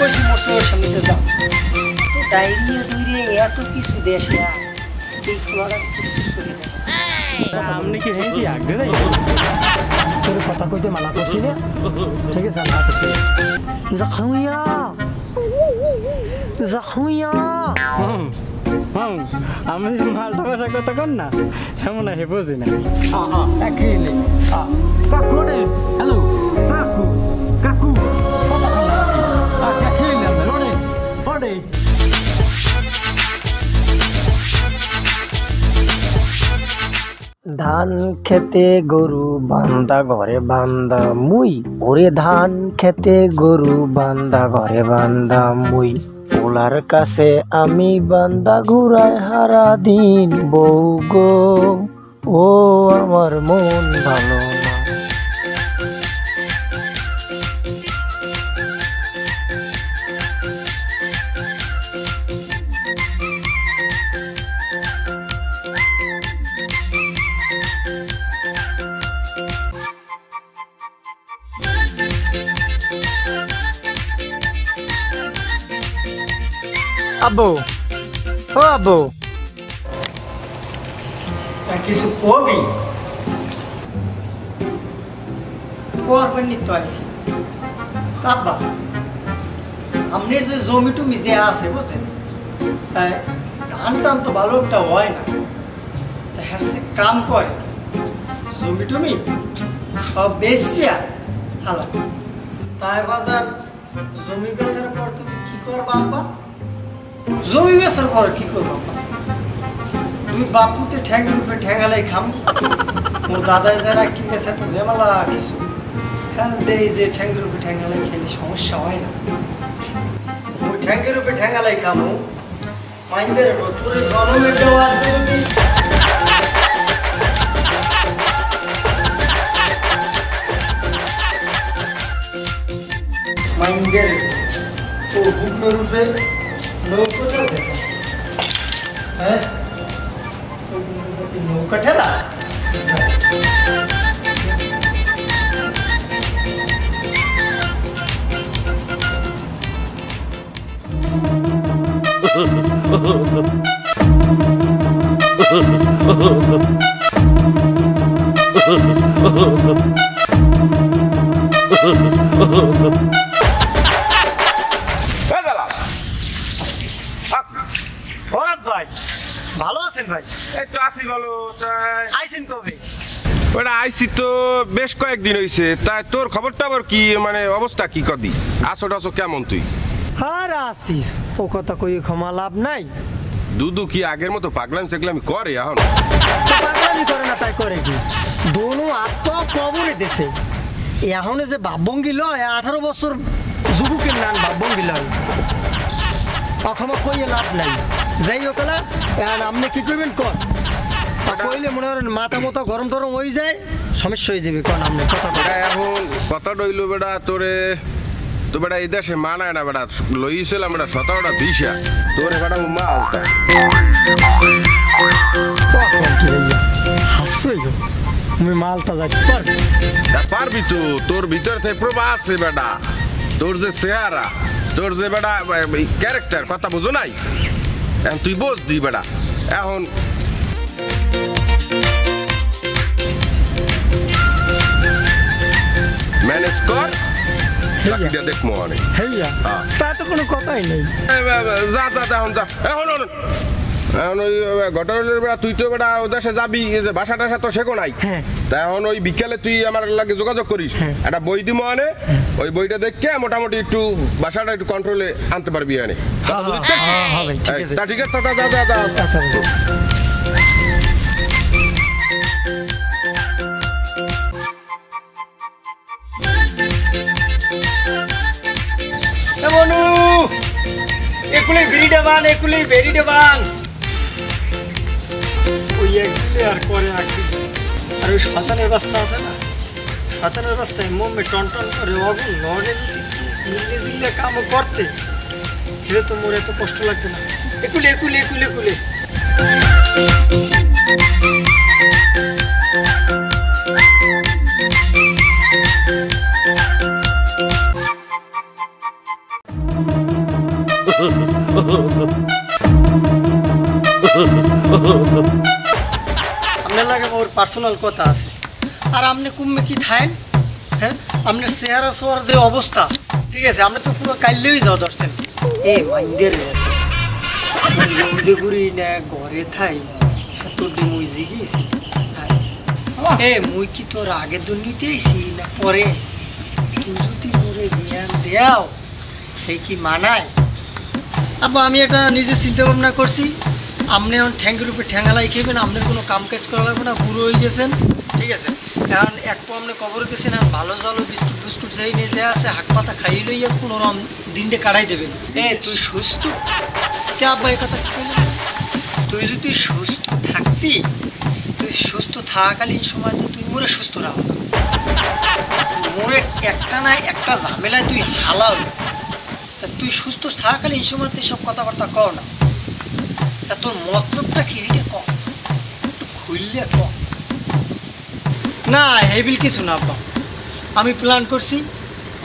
खुश मोसो शमित जा तो डायरी दूरे या तो किस देश या एक फ्लोरा किस सुरे हमने की है कि आग दे तेरे पता कोई तो माला कोसी ने ठीक है साला तो जखुया हम আমি মালটা ভাষা কথা কন না এমন না হে বুঝি না আ আ একইলে আ কাকু রে হ্যালো কাকু কাকু কথা কন না আ একইলে মেলোনে ওডে ধান খেতে গরু বান্দা ঘরে বান্দা মুই ওরে ধান খেতে গরু বান্দা ঘরে বান্দা মুই ওলার কাছে আমি বান্দা ঘুরাই হারা দিন বউ গো ও আমার মন ভালো না আবু ও আবু কিছু কবি করবেন নি তো আইছি আব্বা আমনের যে জমি টুমি যে আছে বুঝছেন তাই ধান টান তো ভালো একটা হয় না তাই হারছে কাম করে জমি টুমি সব বেচিয়া হালা তাই বাজার জমি বেচার পর তুমি কি করবা আব্বা জমি বেচার পর কি করব দুই বাপুতে ঠ্যাং রূপে ঠ্যাঙ্গালাই খাম মোর দাদাই যারা কি বেচা তো মেলা কিছু হ্যাঁ দেই যে ঠ্যাং রূপে ঠ্যাঙ্গালাই খেলে সমস্যা হয় না ওই ঠ্যাং রূপে ঠ্যাঙ্গালাই খামো মাইন্দের তোরে জনমে দেওয়া আছে কি মাইন্দের ও গুণ রূপে नौकटे हैं तो नौकटे ला ভালো আছেন ভাই এই তো আছি ভালো তাই আইছেন কবে ওটা আইছি তো বেশ কয়েকদিন হইছে তাই তোর খবরটা আবার কি মানে অবস্থা কি কদি আছোটাছো কেমন তুই আর আছি ও কথা কই ক্ষমা লাভ নাই দুদু কি আগের মতো পাগলামি সেগলামি করে এখন পাগলামি করে না তাই করে কি দোনো আত্ম কবরে দেছে এখন যে বাবঙ্গি লয় 18 বছর যুবকের নাম বাবঙ্গি লয় ক্ষমা কই লাভ নাই যাই ওকলা আর আপনি কি করবেন কোন কইলে মনে করেন মাথা মতো গরম গরম হই যায় সমস্যা হয়ে যাবে কোন আপনি কথা বড় এখন কথা রইলো বেটা তোরে তো বেটা এই দেশে মানায় না বেটা লইছিল আমরা 17টা দিশা তোরে বেটা মা আলতা কখন কি হাসিও আমি মালটা যাচ্ছি পারবি তো তোর ভিতর থেকে প্রভা আছে বেটা তোর যে চেহারা তোর যে বেটা ক্যারেক্টার কথা বুঝো নাই এখন তুই বোঝ দি বেটা এখন ম্যানেজ কর বাকিটা দেখবো অনেক হ্যাঁ তা তো কোনো কথাই নেই যা যা এখন যা এখন এখন ওই ঘটনার বেড়া তুই তো বেটা ও দেশে যাবি যে ভাষা টাষা তো শেখো নাই তা এখন ওই বিকেলে তুই আমার লাগে যোগাযোগ করিস একটা বই দি মানে ওই বইটা দেখে মোটামুটি একটু ভাষাটা একটু কন্ট্রোলে আনতে পারবি এখানে তা ঠিক আছে দাদা দাদা দাদা একুলে বিড়ি দেবান একুলে বেরি দেবান ওই একলে আর করে আকি আর ওই শতানের বাচ্চা আছে না শতানের বাচ্চা মোমে টনটন করে অগুন লড়ে জিল্লে জিল্লে কাম করতে এটা তো মোরে তো কষ্ট লাগবে না একুলে একুলে একুলে একুলে पार्सोनल कथा आछे और आपने कूम्मे कि थाएं हैं आपने चेहरा सोर जो अवस्था ठीक है आपने तो पूरा काल्ले ही जाओ दर्शन ए मंदिर मंदिरगुरी ना घरे थाई तो मुई जिगिस ए मुई कि तोर आगे दुनियाते आइसी ना परे आइसी तू जदि मोरे ज्ञान देओ हे कि मानाय अब आमी एटा निजे चिंता भावना करछि आपने हम ठेंग रूपे ठेंगालाई खेबें आपने को कम काज करा लागबे ना बुरो हो गेछेन ठीक है एखन एक तो आपने कबर दिछेन एखन भालो जालो बिस्कुट बिस्कुट जाई निये जा आछे हाक पाता खाइए लइया पुनरम दिनटे काटाई देबेन ए तुई सुस्थ क्या भाई कथा तुई जदि सुस्थ थाकती तुई सुस्थ थाकालीन समय तो तुई मोरे सुस्थ राख मोरे एकटा ना एकटा झमेलाय तुई हालाओ ता तुई सुस्थ थाकालीन समय तुई सब कथाबार्ता कओ ना ता तोर मतलबटा कि हेटा क खुलले क ना हेबिल किछु ना आब्बा आमी प्लान करছি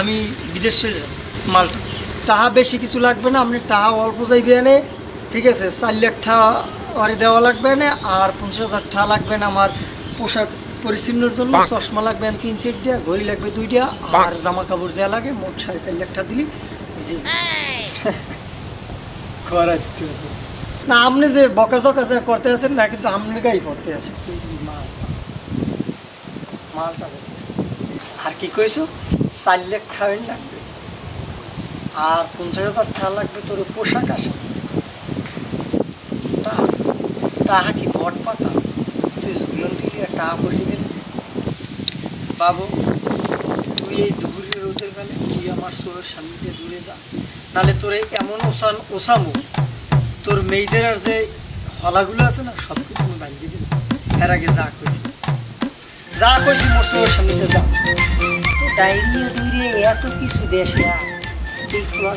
आमी विदेश चले যাব मालटा टाहा बेशी किछु लागबे ना आपनि टाहा अल्प जाइबे ने ठीक आछे 4 लाख টাকা और देवा लागबे ना और 50000 টাকা लागबे ना आमार पोशाक परिचिन्नर জন্য चश्मा लागबे 3 सेट দিয়া घड़ी लागबे 2 टा और জামা কাপড় যা লাগে মোট 4.5 লাখ টাকা দিলি জি করতে ना हमने जो बकाजक आसे करते आছেন ना কিন্তু हमने গাই করতে আছে মালটা আছে আর কি কইছো 4 লাখ খাওয়াই লাগবে আর 50000 টাকা লাগবে তোর পোশাক আসে তা টাকা কি বট পাতা তুই জুলন দিলি আর টাকা পড়ি দিল বাবু তুই এই দুপুরের রোদের বেলা তুই আমার সর সামনে দূরে যা নালে তোরে এমন ওসান ওসামু तोर मेरे और जो हलागुल ना सबको तुम्हें भांगी दिल हर आगे जा कैसी मोर सामने जा डायरिया दूरे एत किस देश मोर की ना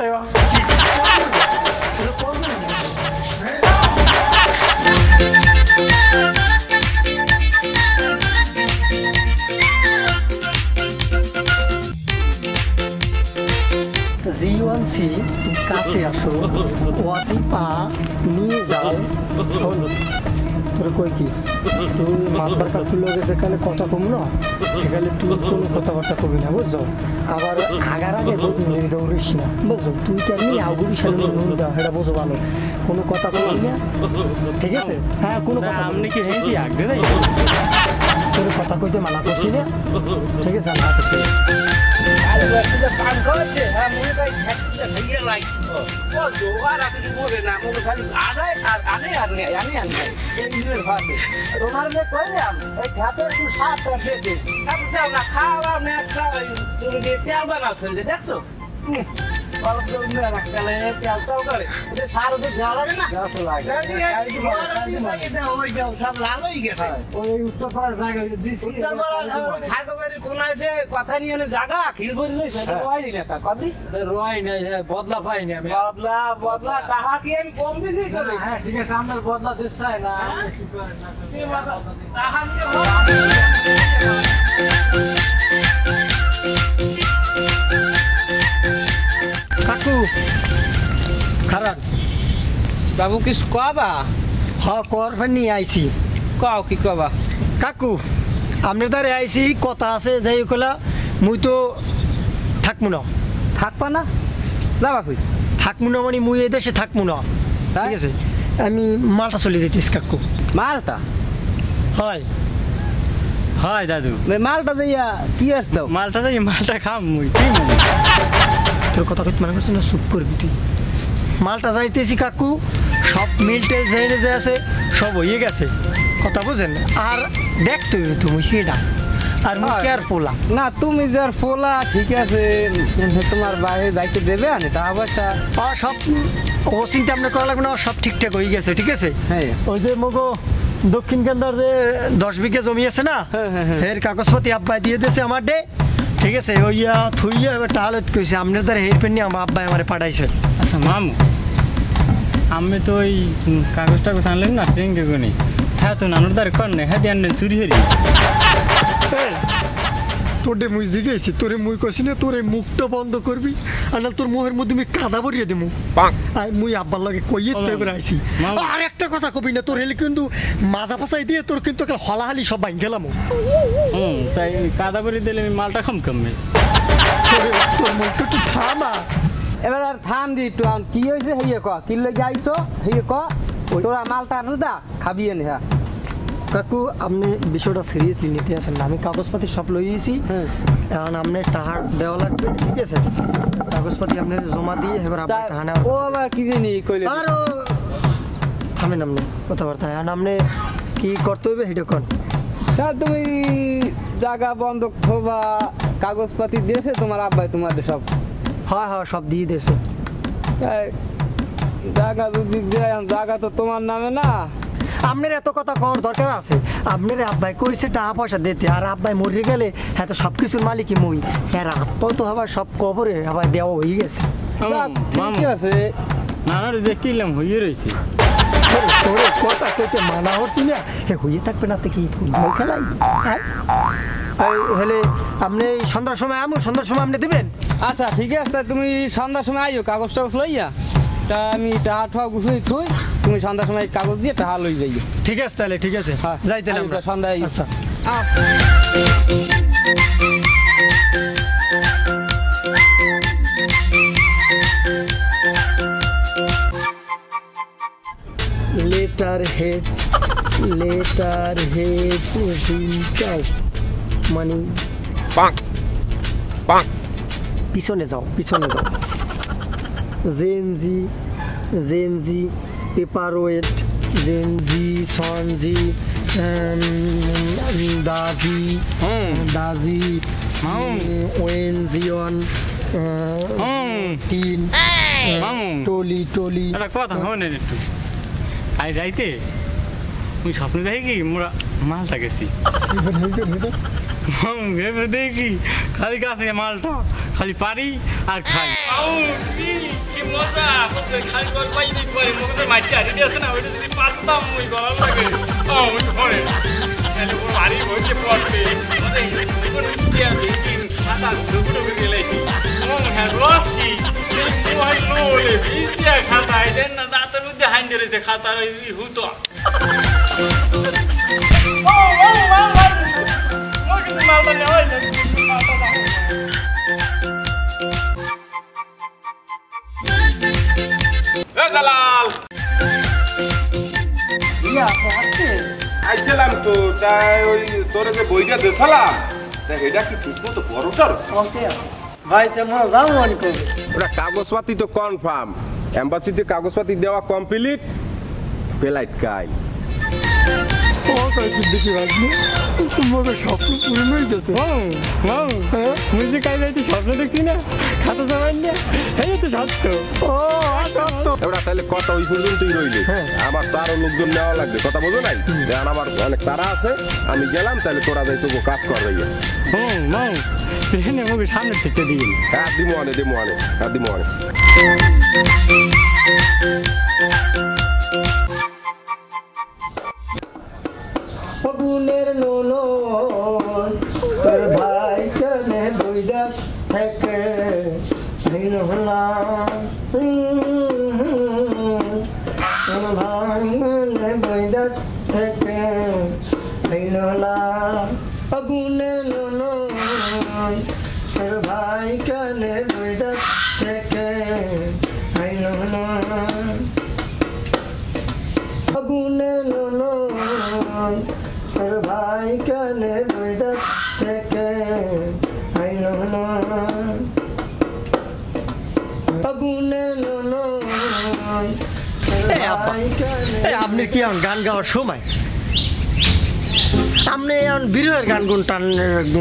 तेवा जीवन सी कासे आसो वाजिपा नी जाओ सुन तोर कोई की तू मालबार का तुलो के सेखाने कथा कम ना सेखाने तू कोनो कथाबार्ता कबि ना बुझो आबार आगार आगे बुझि दौड़िस ना बुझो तुई तो नी आगुरि सामने नुन दा हेडा बुझो भालो कोनो कथा कबि ना ठीक आछे हां कोनो कथा हमने की हेंती आगे जाई तोर कथा কইতে মানা করছিস না ঠিক আছে না আছে আরে বসে পান করতে হ্যাঁ মুই ভাই একটা ভিড় লাইক ও জোয়ার আর কিছু বলে না মুই খালি আদায় আর আনে আর নে আনে আনে এই নিয়ে ভাবে তোমার মে কই না এই ঘাটে তুই সাত দে দে আপনি না খাওয়া না খাওয়া তুমি যে তেল বানাছল দেখছো বল তো না রাখলে তেল তো করে এটা সার তো ঝাড়া না গাছ লাগে আর কি এটা হই যাও সব লাল হই গেছে ওই উত্তর পাড়ার জায়গা দিছি উত্তর পাড়া খাগবাড়ি কোনায় যে কথা নিয়ে জায়গা খিলবরি লই সেটা রয় নি না কদি রয় না বদলা পাই না বদলা বদলা কাহা কি আমি কম দিছি করে হ্যাঁ ঠিক আছে আমরা বদলা দিছ না কি করে না এই বদলা কাহা নিয়ে काकू खराब बाबू किस कोबा हां कोरफनी आईसी काओ की कोबा काकू अपने तो ऐसी कथा आसेला मुई तो थकमु ना थकपा ना लाखी थकमु ना मानी मुई देशे थकमु ना ठीक है हमें माल्टा चले जाती काकू माल्टा हाय हाय दादू मैं माल्टा जाइया कि आसो माल्टा जाइए माल्टा खाम मुई तोर कथा कत माना कर चुप कर तु माल्टा जाइते काकू सब मिलटे जेने जे आसे सब होइए गेছে कथा बुझेन और देखते हो तुम हेडा और मुई केयर पोला ना तुम जर पोला ठीक है तुम्हार बाहर जाइते देबे आने ता अवश्य आ सब ओ चिंता हमने करा लागबे ना सब ठीक ठाक होइए गेছে ठीक है हां ओ जे मगो दक्षिण केंद्र जे 10 बीघा जमी आछे ना हेर कागजपति अब्बा दिए देछे आमार डे ठीक है ओइया थुइया एबार तालत कइছে हमने तर हेर पेन्नी आमा अब्बा আমারে পাঠাইছে अच्छा मामू हमें तो कागज टागज आनलें ना ट्रेन के कोई हाँ तो नानुदार कौन है ध्यान चूरी हरी तोरे मुई जिगे तोरे मुई कसिने तोरे मुखट बंद करबी आना तोर मुहर मধ্যে আমি কাদা ভরিয়ে দেবো আর মুই আব্বার লাগে কইতে বেরাইছি আর একটা কথা কবি না তোর হেলে কিন্তু মাজা ফাসাই দিয়ে তোর কিন্তু একটা হলাহালি সব ভাঙ গেলাম তাই কাদা ভরি দিলে আমি মালটা কম কমে তোর মুখট তো থামা এবার আর থাম দি তো কি হইছে হইয়ে ক কি লাগি আইছো হইয়ে ক তোরা মালটা নুদা খাবি এনে হ্যাঁ কাকু আপনি বিষয়টা সিরিয়াসলি নিতে আছেন আমি কাগজপত্র সব লইয়েছি এখন আপনি টাকা দেওয়া লাগবে ঠিক আছে কাগজপত্র আপনি জমা দিয়ে এবার আপনি টাকা নাও ও বাবা কি জানি কইলেন আর আমি নামনি কথাবার্তা আর আপনি কি করতে হবে সেটা কোন তা তুমি জায়গা বন্ধক খোবা কাগজপত্র দিয়েছে তোমার আব্বা তোমারে সব হ্যাঁ হ্যাঁ সব দিয়ে দিয়েছে জায়গা যদি দেয় জায়গা তো তোমার নামে না আপনার এত কথা কর দরকার আছে আপনার আব্বাই কইছে টাকা পয়সা দিতে আর আব্বাই মরে গেলে হ্যাঁ তো সবকিছুর মালিকই মুই হ্যাঁ আব্বা তো আবার সব কবরে আবার দেওয়া হয়ে গেছে ঠিক আছে নানার যে কিলাম হয়ে রইছে তোরে কথা কইতে মানা হচ্ছে না হে হইয়ে থাকবে না তে কি ফুল খেলাই হ্যাঁ এই হলে আপনি সন্ধ্যার সময় আমু সন্ধ্যার সময় আপনি দিবেন আচ্ছা ঠিক আছে তুমি সন্ধ্যার সময় আইও কাগজ টাগজ লইয়া তা আমি টাকা গুছাই থই তুমি সন্ধ্যার সময় কাগজ দিয়ে টাকা লই যাইও ঠিক আছে তাহলে ঠিক আছে হ্যাঁ যাইতেলাম আমরা সন্ধ্যায় আচ্ছা লেটার হেড যাও মানে পাক পাক পিছনে যাও जेनजी जेनजी पेपारोएट जेनजी सोनजी दाजी दाजी ओएनजीओन टीन टोली टोली अरे कथा होने रे तू आई जाइते मुई स्वप्न देखि कि मोरा मालटा गेसी हम गेबे देखि खाली कासे मालटा खाली पारी और खाई मजा मजा खाली कर पाई नहीं करे मुझे मारती आड़ी ऐसे ना होते जल्दी पाता मुझे गला लगे ओ मुझे होने मैंने वो मारी हो के पड़ते मुझे इधर क्या देखी खाता दुबड़ा भी ले सी मुझे है रोस की मुझे वही लोले बीजिया खाता है जन ना जाता हूँ ध्यान दे रहे खाता रही हूँ तो ओ ओ ओ मुझे मालूम नहीं है दलाल या आसे আইছিলাম তো চাই ওই তোরে যে বইটা দেছালাম তা এটা কি বুঝবো তো বড়টার চলতে আছে ভাই তোমরা যাও অনেক ওটা কাগজপত্র তো কনফার্ম এমবাসিতে কাগজপত্র দেওয়া কমপ্লিট ফ্লাইট কাই কত দিকে রাখবি তোমার স্বপ্ন পূরণ হয়ে গেছে হ্যাঁ হ্যাঁ মুজি কাই যাইতে স্বপ্ন দেখছিস না খাতা জামান না এই তো সত্য ও সত্য এবড়া তাহলে কথা ওই পর্যন্তই রইল আমার তো আরো লোকজন নেওয়া লাগবে কথা বুঝো নাই জান আমার অনেক তারা আছে আমি গেলাম তাহলে তোরা যাইতো কাজ কর যাইয়া হ্যাঁ নাও এখানে আমাকে সামনে থেকে দিই আর দিমো আনে पर भाई चले भाई गुने नो तेरे भाई कने बुढ़त के आई नो गुने नो तेरे भाई कने बुढ़त के आई नो गुने नो आपने क्या गान गाओ समय हमने एन बिरहर गान गुन टान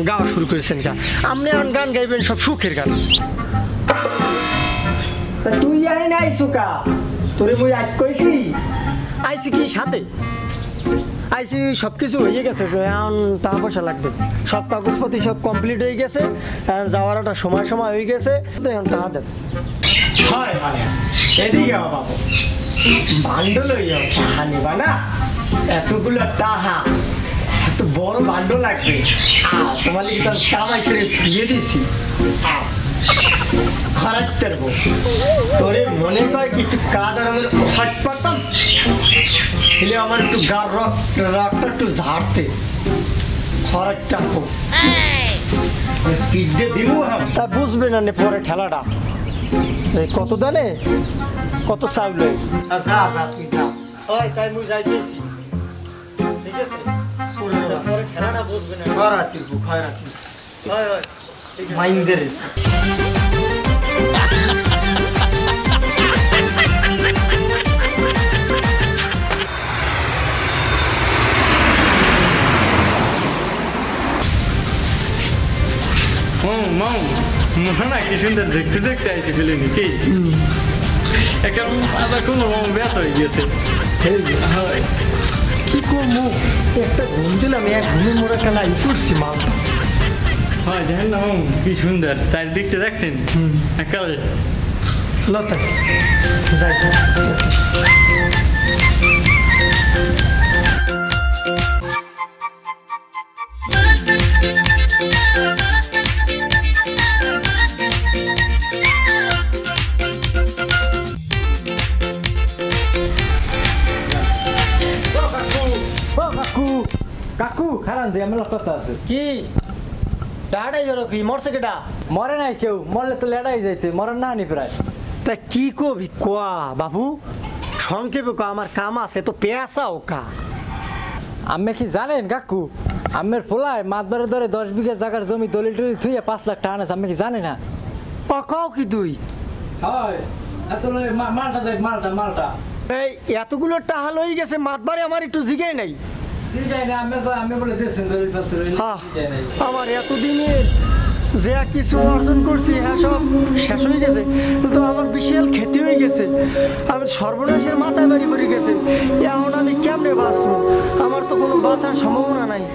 गावा शुरू करेছেন का हमने एन गान गाइबेन सब सुखेर गान तो तू यही नहीं सुका तोरे मुई आज কইছি আইছি কি সাথে আইছি সবকিছু হয়ে গেছে এখন টাকা পয়সা লাগবে সব কাগজপত্র সব কমপ্লিট হয়ে গেছে আর যাওয়ার একটা সময় হয়ে গেছে এখন টাকা দে হয় মানে এদিকে বাবা বান্ডল হইয়া খানি বানা এতগুলা টাকা तो बोर बांडो लग गई। हाँ, तुम्हारे इधर काम इतने ये दिसी। हाँ, खराब तेरे को। तोरे मने का कि तू कादर हमें उठाट पड़ता। इसलिए हमारे तू गार रॉक्टर तू झाड़ते। खराब चाकू। किधे दिलू हम? तब बुझ बिना ने पूरे ठहला डा। कतो दने? कतो साल ले? आजा आजा पीछा। ओए टाइम हो जाएगी। ठीक है सर। मोहना कि सुंदर देखते देखते आई फिल्म की व्यर्थ हो गए को मु एक घूमदिला मैं घूमे मोरा कला इपुर सीमा हां जहन ना हम की सुंदर चारिदिक ते देखছেন अकल लता जाय दे हमला पता है कि डाडा जरो की मरसे केटा मरे नाही केउ मरले तो लडाई जायते मरन ना नि प्राय त की को भी कोआ बाबू संक्षेप को আমার কাম আছে তো পেয়াসা ওকা আম্মে কি জানেন কাকু আম্মের পোলায় মাতবারে ধরে 10 বিঘা জায়গার জমি দলিল টলি থুইয়া 5 লাখ টাকা আছে আম্মে কি জানেন না পকাও কি দুই হয় এত লয় মালটা যাই মালটা মালটা এই এতগুলো টাকা লই গেছে মাতবারে আমার একটু জিগাই নাই सर्वनाशेर माथा बाड़ी पड़े गेছে कैमने बाँचबो आमार तो कोनो बाँचार सम्भावना नाई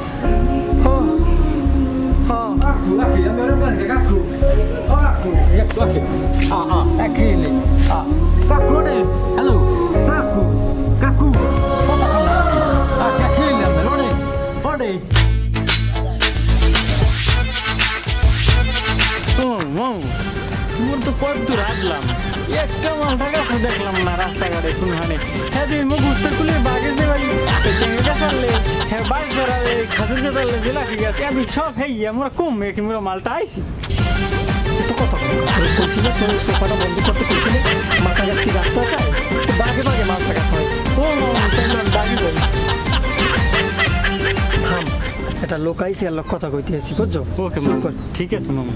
लोक आई से कथा कही बुझो ओके मामा ठीक है मामा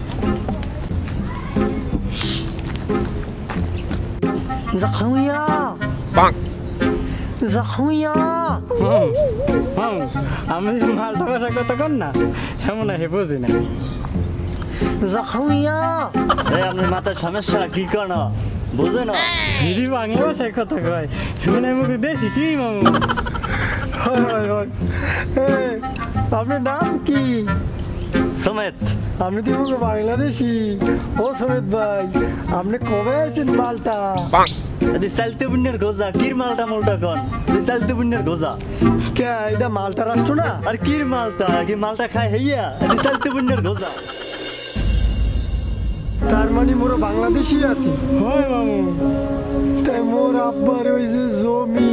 समेत আমি তো বলবো বাংলাদেশী ও সমেত ভাই আপনি কবে আছেন মালটা আদি চলতে বুনির গোজা কির মালটা মালটা কোন দি চলতে বুনির গোজা কে এটা মালটা রাষ্ট্র না আর কির মালটা কি মালটা খায় হেইয়া আদি চলতে বুনির গোজা তার মানে মোর বাংলাদেশি আছি। হয় মামু, তাই মোর আব্বার ওই যে জমি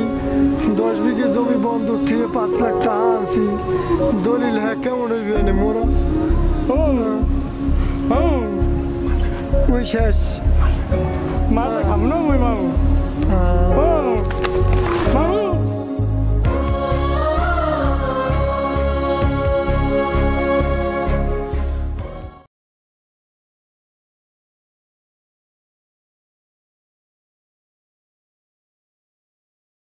10 বিঘে জমি বন্ধক থেকে 5 লাখ টাকা আনছি, দলিল হ্যাঁ কেমন হইবে না মোর? ও ওই শেষ মামু।